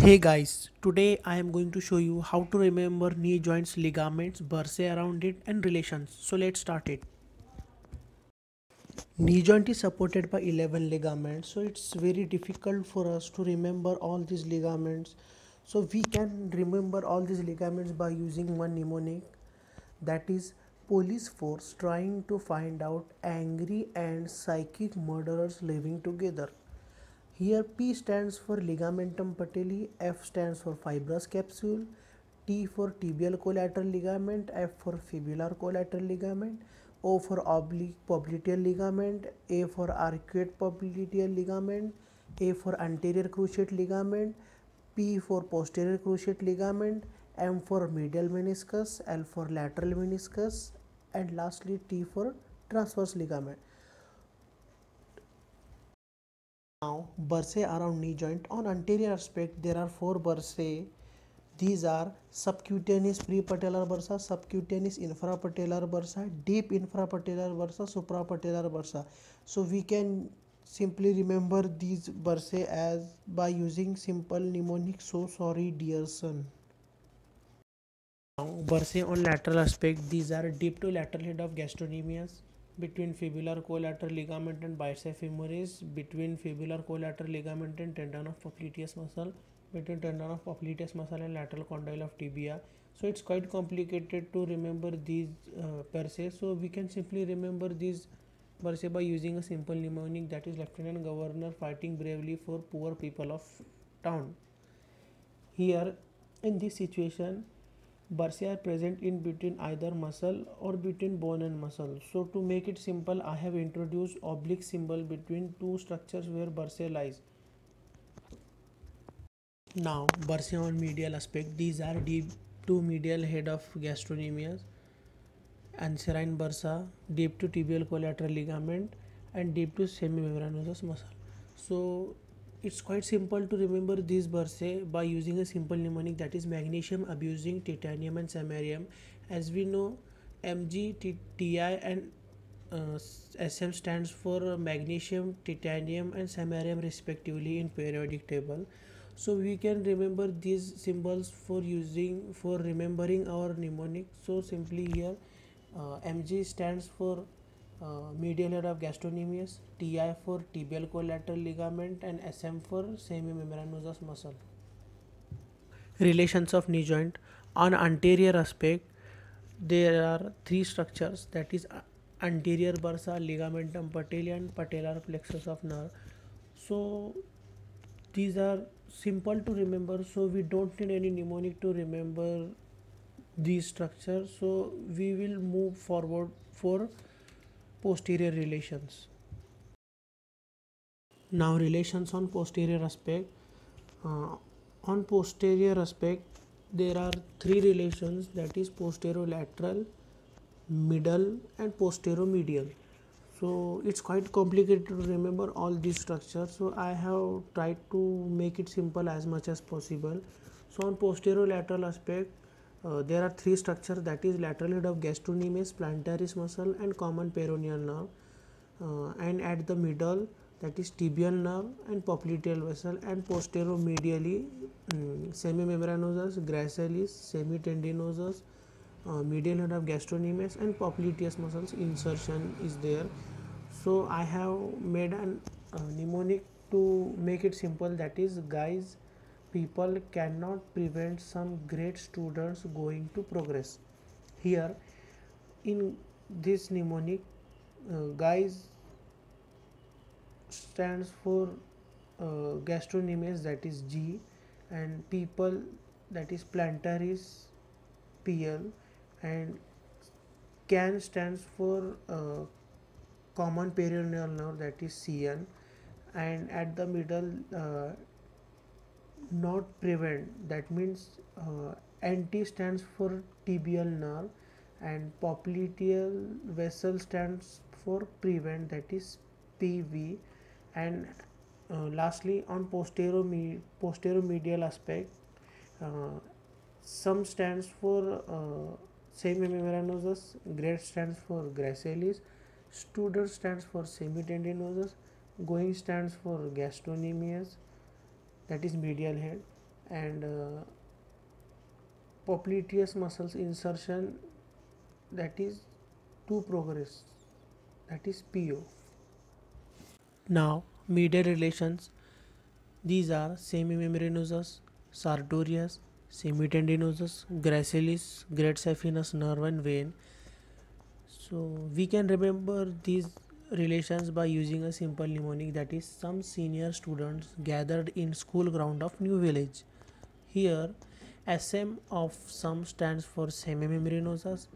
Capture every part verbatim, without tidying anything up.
Hey guys, today I am going to show you how to remember knee joints, ligaments, bursae around it and relations. So let's start it. Knee joint is supported by eleven ligaments, so it's very difficult for us to remember all these ligaments. So we can remember all these ligaments by using one mnemonic, that is police force trying to find out angry and psychic murderers living together. Here P stands for ligamentum patelli, F stands for fibrous capsule, T for tibial collateral ligament, F for fibular collateral ligament, O for oblique popliteal ligament, A for arcuate popliteal ligament, A for anterior cruciate ligament, P for posterior cruciate ligament, M for medial meniscus, L for lateral meniscus, and lastly T for transverse ligament. Now, bursae around knee joint. On anterior aspect, there are four bursae. These are subcutaneous prepatellar bursa, subcutaneous infrapatellar bursa, deep infrapatellar bursa, suprapatellar bursa. So we can simply remember these bursae as by using simple mnemonic. So sorry, dear son. Now, bursae on lateral aspect. These are deep to lateral head of gastrocnemius, between fibular collateral ligament and biceps femoris, between fibular collateral ligament and tendon of popliteus muscle, between tendon of popliteus muscle and lateral condyle of tibia. So it's quite complicated to remember these uh, per se. So we can simply remember these per se by using a simple mnemonic, that is Lieutenant Governor fighting bravely for poor people of town. Here in this situation, bursae are present in between either muscle or between bone and muscle. So to make it simple, I have introduced oblique symbol between two structures where bursae lies. Now, bursae on medial aspect. These are deep to medial head of gastrocnemius, anserine bursa, deep to tibial collateral ligament, and deep to semimembranosus muscle. So it's quite simple to remember these bursae by using a simple mnemonic, that is magnesium, abusing, titanium and samarium. As we know, M G, T I and uh, S M stands for magnesium, titanium and samarium respectively in periodic table. So we can remember these symbols for using for remembering our mnemonic. So simply here uh, M G stands for Uh, medial head of gastrocnemius, T I for tibial collateral ligament and S M for semimembranosus muscle. Relations of knee joint. On anterior aspect, there are three structures, that is anterior bursa, ligamentum patelli and patellar plexus of nerve. So these are simple to remember, so we don't need any mnemonic to remember these structures. So we will move forward for posterior relations. Now, relations on posterior aspect. Uh, on posterior aspect, there are three relations, that is posterolateral, middle and posteromedial. So it's quite complicated to remember all these structures, so I have tried to make it simple as much as possible. So on posterolateral aspect, Uh, there are three structures, that is lateral head of gastrocnemius, plantaris muscle and common peroneal nerve, uh, and at the middle, that is tibial nerve and popliteal vessel, and posteromedially um, semimembranosus, gracilis, semitendinosus, uh, medial head of gastrocnemius and popliteus muscles insertion is there. So I have made an uh, mnemonic to make it simple, that is guys, people cannot prevent some great students going to progress. Here in this mnemonic, uh, guys stands for uh, gastrocnemius, that is G, and people, that is plantaris, P L, and can stands for uh, common peroneal nerve, that is C N, and at the middle, uh, not prevent, that means uh, anti stands for tibial nerve and popliteal vessel stands for prevent, that is P V, and uh, lastly on posteromedial posteromedial aspect, uh, some stands for uh, semimembranosus, great stands for gracilis, Studer stands for semitendinosus, going stands for gastrocnemius, that is medial head, and uh, popliteus muscles insertion, that is to progress, that is P O. Now medial relations, these are semimembranosus, sartorius, semitendinosus, gracilis, great saphenous nerve and vein. So we can remember these relations by using a simple mnemonic, that is, some senior students gathered in school ground of new village. Here S M of some stands for semimembranosus,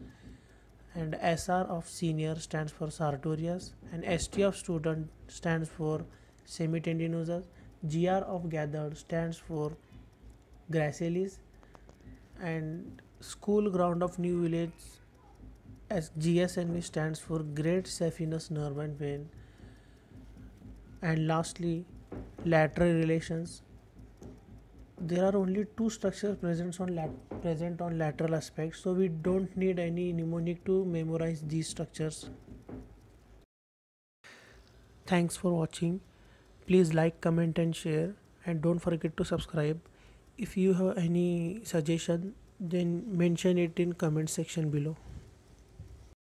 and S R of senior stands for sartorius, and S T of student stands for semitendinosus, G R of gathered stands for gracilis, and school ground of new village as G S N V stands for great saphenous nerve and vein. And lastly, lateral relations. There are only two structures present on lat present on lateral aspect, so we don't need any mnemonic to memorize these structures. Thanks for watching. Please like, comment and share, and don't forget to subscribe. If you have any suggestion, then mention it in comment section below.